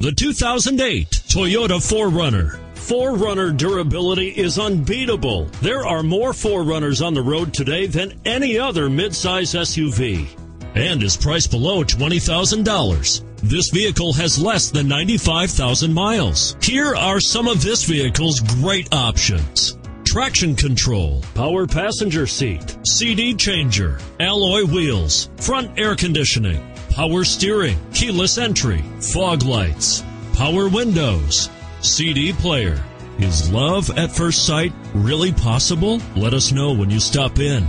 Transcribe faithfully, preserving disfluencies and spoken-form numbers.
The two thousand eight Toyota four runner. four runner durability is unbeatable. There are more four runners on the road today than any other midsize S U V, and is priced below twenty thousand dollars. This vehicle has less than ninety-five thousand miles. Here are some of this vehicle's great options: traction control, power passenger seat, C D changer, alloy wheels, front air conditioning, power steering, keyless entry, fog lights, power windows, C D player. Is love at first sight really possible? Let us know when you stop in.